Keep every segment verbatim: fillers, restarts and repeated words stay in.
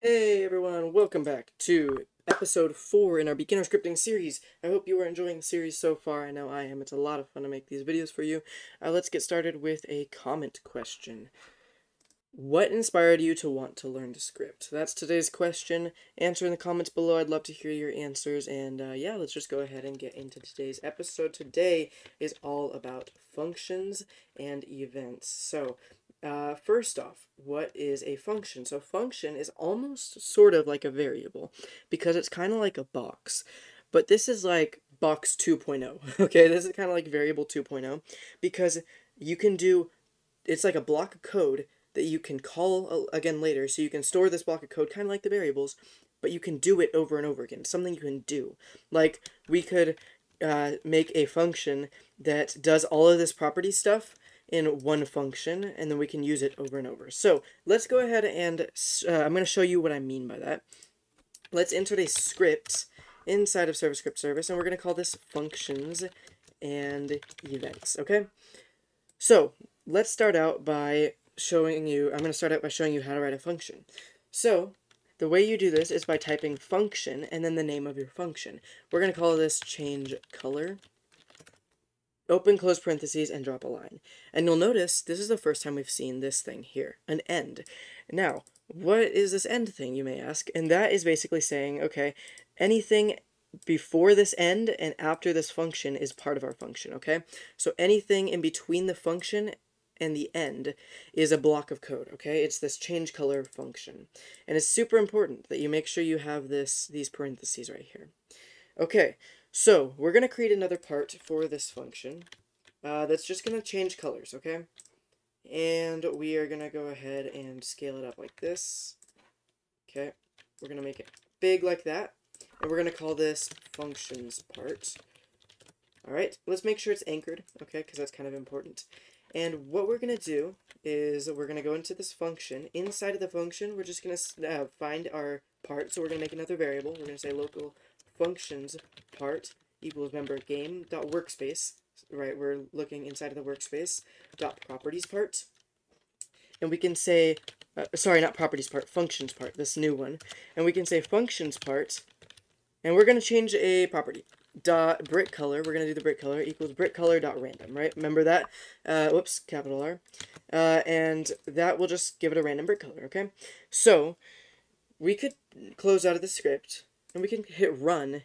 Hey everyone, welcome back to episode four in our beginner scripting series. I hope you are enjoying the series so far. I know I am. It's a lot of fun to make these videos for you. Uh, let's get started with a comment question. What inspired you to want to learn to script? That's today's question. Answer in the comments below. I'd love to hear your answers. And uh, yeah, let's just go ahead and get into today's episode. Today is all about functions and events. So Uh, first off, what is a function? So function is almost sort of like a variable because it's kind of like a box, but this is like box two point oh, okay? This is kind of like variable two point oh because you can do, it's like a block of code that you can call again later. So you can store this block of code kind of like the variables, but you can do it over and over again. Something you can do. Like we could uh, make a function that does all of this property stuff in one function, and then we can use it over and over. So let's go ahead and uh, I'm going to show you what I mean by that. Let's insert a script inside of service script service, and we're going to call this functions and events. Okay, so let's start out by showing you, I'm going to start out by showing you how to write a function. So the way you do this is by typing function and then the name of your function. We're going to call this change color, open close parentheses, and drop a line. And you'll notice this is the first time we've seen this thing here, an end. Now, what is this end thing, you may ask? And that is basically saying, okay, anything before this end and after this function is part of our function, okay? So anything in between the function and the end is a block of code, okay? It's this change color function. And it's super important that you make sure you have this these parentheses right here. Okay. So, we're going to create another part for this function uh, that's just going to change colors, okay? And we are going to go ahead and scale it up like this. Okay, we're going to make it big like that. And we're going to call this functions part. Alright, let's make sure it's anchored, okay, because that's kind of important. And what we're going to do is we're going to go into this function. Inside of the function, we're just going to uh, find our part. So, we're going to make another variable. We're going to say local functions part equals member game dot workspace, right? We're looking inside of the workspace dot properties part, and we can say, uh, sorry, not properties part, functions part, this new one, and we can say functions part, and we're gonna change a property dot brick color. We're gonna do the brick color equals brick color dot random, right? Remember that? Uh, whoops, capital R, uh, and that will just give it a random brick color. Okay, so we could close out of the script. And we can hit run,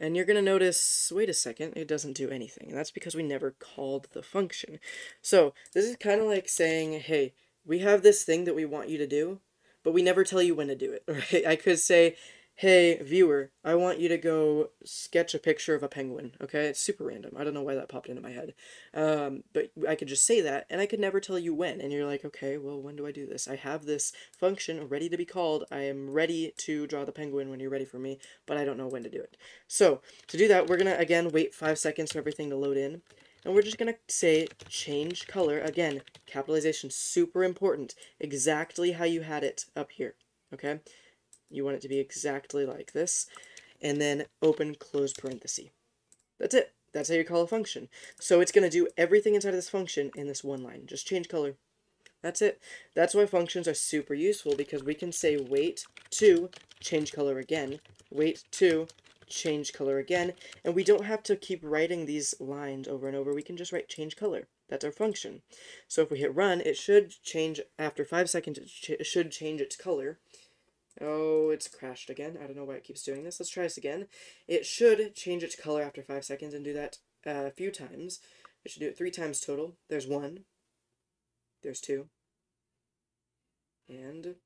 and you're going to notice, wait a second, it doesn't do anything. And that's because we never called the function. So this is kind of like saying, hey, we have this thing that we want you to do, but we never tell you when to do it. Right? I could say, hey, viewer, I want you to go sketch a picture of a penguin. Okay, it's super random. I don't know why that popped into my head. Um, but I could just say that, and I could never tell you when. And you're like, okay, well, when do I do this? I have this function ready to be called. I am ready to draw the penguin when you're ready for me, but I don't know when to do it. So to do that, we're going to, again, wait five seconds for everything to load in. And we're just going to say change color. Again, capitalization, super important. Exactly how you had it up here, okay? You want it to be exactly like this, and then open close parenthesis. That's it. That's how you call a function. So it's going to do everything inside of this function in this one line. Just change color. That's it. That's why functions are super useful, because we can say wait to change color again, wait to change color again, and we don't have to keep writing these lines over and over. We can just write change color. That's our function. So if we hit run, it should change, after five seconds, it, ch it should change its color. Oh, it's crashed again. I don't know why it keeps doing this. Let's try this again. It should change its color after five seconds and do that uh, a few times. It should do it three times total. There's one. There's two. And,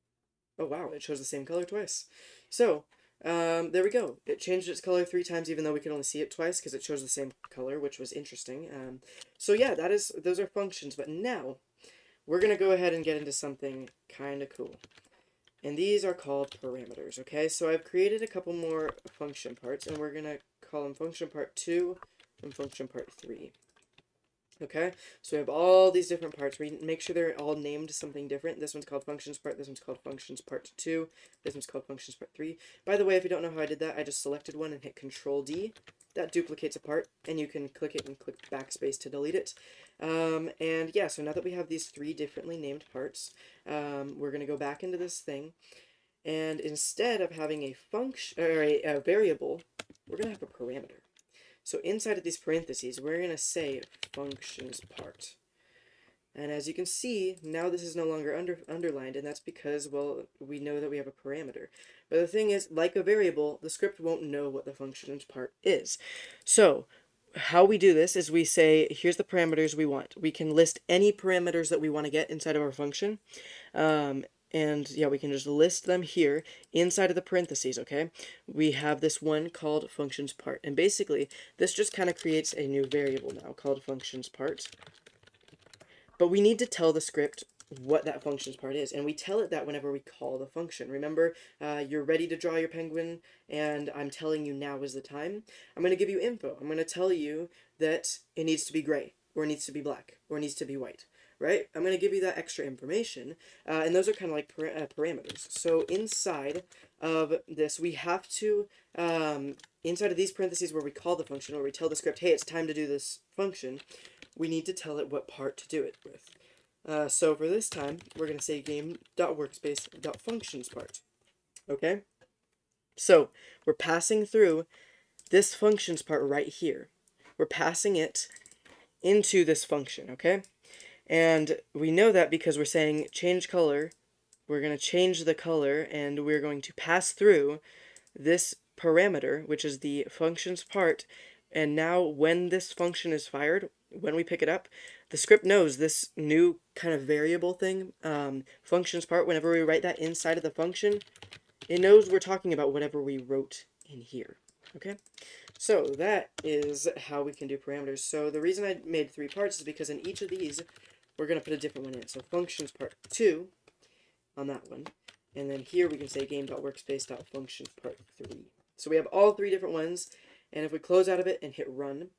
oh wow, it shows the same color twice. So, um, there we go. It changed its color three times, even though we could only see it twice because it shows the same color, which was interesting. Um, so yeah, that is, those are functions. But now, we're going to go ahead and get into something kind of cool. And these are called parameters, okay? So I've created a couple more function parts, and we're going to call them function part two and function part three. Okay? So we have all these different parts. We make sure they're all named something different. This one's called functions part. This one's called functions part two. This one's called functions part three. By the way, if you don't know how I did that, I just selected one and hit Control D. That duplicates a part, and you can click it and click backspace to delete it. Um, and yeah, so now that we have these three differently named parts, um, we're going to go back into this thing, And instead of having a function or a, a variable, we're going to have a parameter. So inside of these parentheses, we're going to say functions part. And as you can see, now this is no longer under, underlined, and that's because, well, we know that we have a parameter. But the thing is, like a variable, the script won't know what the functions part is. So how we do this is we say, here's the parameters we want. We can list any parameters that we want to get inside of our function. Um, and yeah, we can just list them here inside of the parentheses, okay? We have this one called functions part. And basically, this just kind of creates a new variable now called functions part. But we need to tell the script what that functions part is, and we tell it that whenever we call the function. Remember, uh, you're ready to draw your penguin, and I'm telling you now is the time. I'm going to give you info. I'm going to tell you that it needs to be gray, or it needs to be black, or it needs to be white, right? I'm going to give you that extra information, uh, and those are kind of like par uh, parameters. So inside of this, we have to, um, inside of these parentheses where we call the function, where we tell the script, hey, it's time to do this function, we need to tell it what part to do it with. Uh, so for this time, we're going to say game dot workspace dot functions part. Okay? So we're passing through this functions part right here. We're passing it into this function, okay? And we know that because we're saying change color. We're going to change the color, and we're going to pass through this parameter, which is the functions part. And now when this function is fired, when we pick it up, the script knows this new kind of variable thing, um, functions part, whenever we write that inside of the function, it knows we're talking about whatever we wrote in here, okay? So that is how we can do parameters. So the reason I made three parts is because in each of these, we're going to put a different one in. So functions part two on that one, and then here we can say game dot workspace dot functions part three. So we have all three different ones, and if we close out of it and hit run,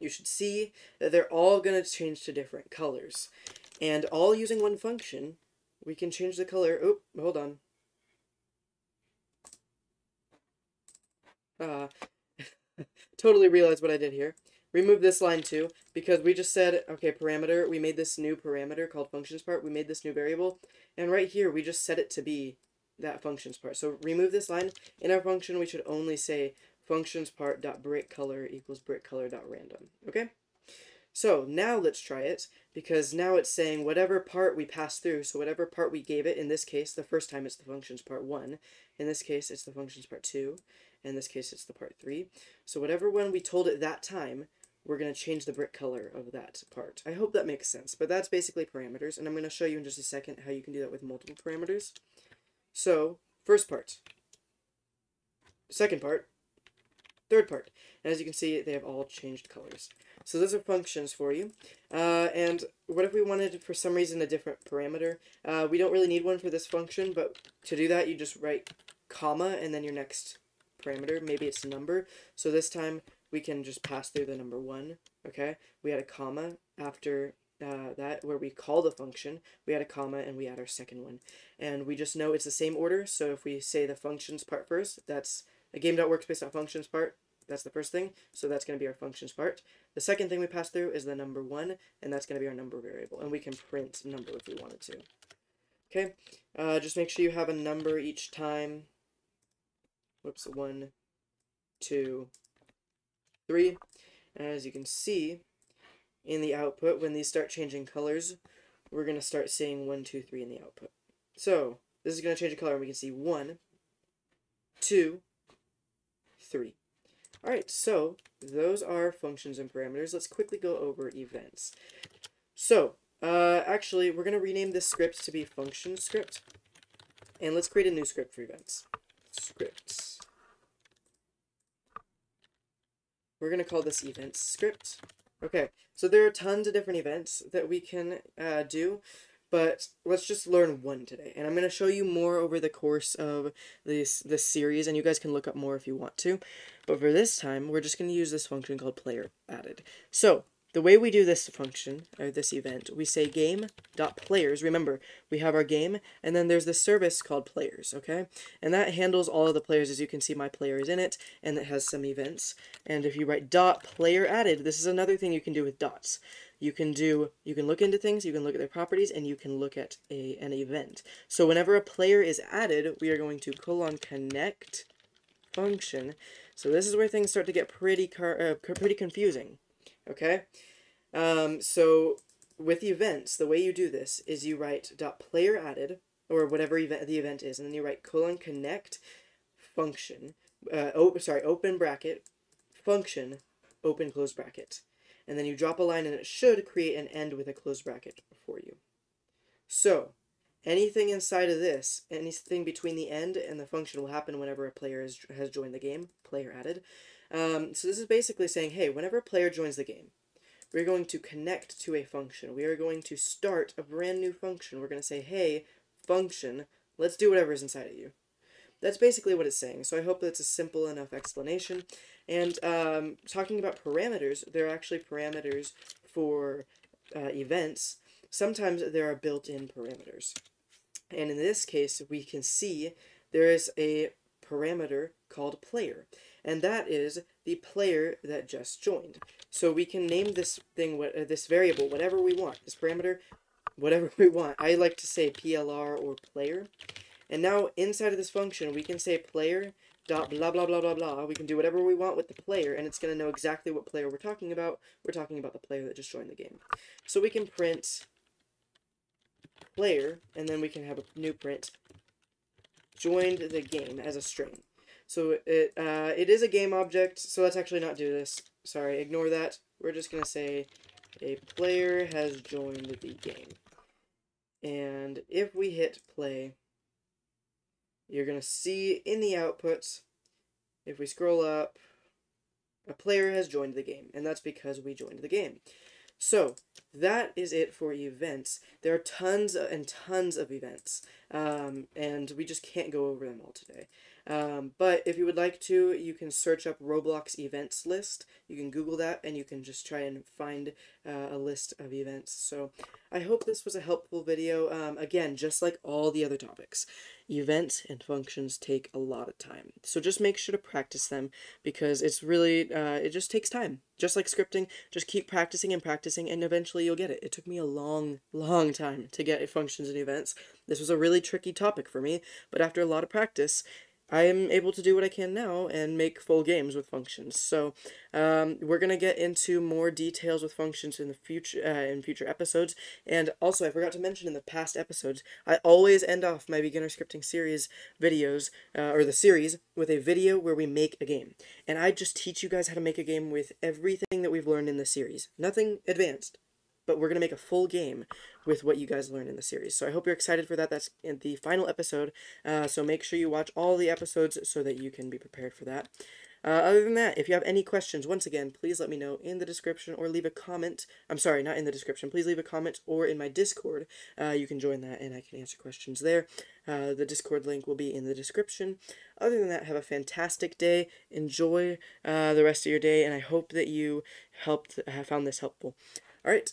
you should see that they're all going to change to different colors. And all using one function, we can change the color. Oh, hold on. Uh, totally realized what I did here. Remove this line too, because we just said, okay, parameter, we made this new parameter called functions part, we made this new variable, and right here we just set it to be that functions part. So remove this line. In our function, we should only say functions part dot brick color equals brick color dot random. Okay, so now let's try it, because now it's saying whatever part we pass through. So whatever part we gave it, in this case, the first time it's the functions part one, in this case it's the functions part two, in this case it's the part three. So whatever one we told it that time, we're going to change the brick color of that part. I hope that makes sense, but that's basically parameters, and I'm going to show you in just a second how you can do that with multiple parameters. So first part, second part, third part, and as you can see, they have all changed colors. So those are functions for you. Uh, and what if we wanted, for some reason, a different parameter? Uh, we don't really need one for this function, but to do that, you just write comma and then your next parameter. Maybe it's number. So this time we can just pass through the number one. Okay, we had a comma after uh, that where we call the function. We had a comma and we had our second one, and we just know it's the same order. So if we say the functions part first, that's a game dot workspace dot functions part, that's the first thing, so that's going to be our functions part. The second thing we pass through is the number one, and that's going to be our number variable, and we can print number if we wanted to. Okay, uh, just make sure you have a number each time. Whoops, one, two, three. And as you can see in the output, when these start changing colors, we're going to start seeing one, two, three in the output. So this is going to change the color, and we can see one, two, three. Alright, so those are functions and parameters. Let's quickly go over events. So, uh, actually, we're going to rename this script to be function script. And let's create a new script for events. Scripts. We're going to call this events script. Okay, so there are tons of different events that we can uh, do, but let's just learn one today. And I'm going to show you more over the course of this, this series, and you guys can look up more if you want to. But for this time, we're just going to use this function called player added. So the way we do this function, or this event, we say game.players. Remember, we have our game, and then there's this service called players, okay? And that handles all of the players. As you can see, my player is in it, and it has some events. And if you write dot player added, this is another thing you can do with dots. You can do, you can look into things, you can look at their properties, and you can look at a, an event. So whenever a player is added, we are going to colon connect function. So this is where things start to get pretty car uh, pretty confusing. Okay, um, so with events, the way you do this is you write dot player added, or whatever event the event is, and then you write colon connect function, uh, oh, sorry, open bracket, function, open close bracket, and then you drop a line, and it should create an end with a close bracket for you. So anything inside of this, anything between the end and the function will happen whenever a player is, has joined the game, player added. Um, so this is basically saying, hey, whenever a player joins the game, we're going to connect to a function. We are going to start a brand new function. We're going to say, hey, function, let's do whatever's inside of you. That's basically what it's saying. So I hope that's a simple enough explanation. And um, talking about parameters, there are actually parameters for uh, events. Sometimes there are built-in parameters. And in this case, we can see there is a parameter called player, and that is the player that just joined. So we can name this thing, what uh, this variable, whatever we want, this parameter, whatever we want. I like to say P L R or player. And now inside of this function, we can say player dot blah blah blah blah blah. We can do whatever we want with the player, and it's going to know exactly what player we're talking about. We're talking about the player that just joined the game. So we can print player, and then we can have a new print joined the game as a string. So it uh, it is a game object, so let's actually not do this. Sorry, ignore that. We're just going to say a player has joined the game. And if we hit play, you're going to see in the outputs, if we scroll up, a player has joined the game. And that's because we joined the game. So that is it for events. There are tons and tons of events, um, and we just can't go over them all today. Um, but if you would like to, you can search up Roblox events list. You can Google that, and you can just try and find uh, a list of events. So I hope this was a helpful video. Um, again, just like all the other topics, events and functions take a lot of time. So just make sure to practice them, because it's really, uh, it just takes time. Just like scripting, just keep practicing and practicing, and eventually you'll get it. It took me a long, long time to get functions and events. This was a really tricky topic for me, but after a lot of practice, I am able to do what I can now and make full games with functions. So um, we're going to get into more details with functions in the future, uh, in future episodes. And also, I forgot to mention in the past episodes, I always end off my beginner scripting series videos, uh, or the series, with a video where we make a game. And I just teach you guys how to make a game with everything that we've learned in the series. Nothing advanced, but we're going to make a full game with what you guys learned in the series. So I hope you're excited for that. That's in the final episode. Uh, so make sure you watch all the episodes so that you can be prepared for that. Uh, other than that, if you have any questions, once again, please let me know in the description, or leave a comment. I'm sorry, not in the description. Please leave a comment, or in my Discord. Uh, you can join that, and I can answer questions there. Uh, the Discord link will be in the description. Other than that, have a fantastic day. Enjoy uh, the rest of your day, and I hope that you helped, have found this helpful. All right.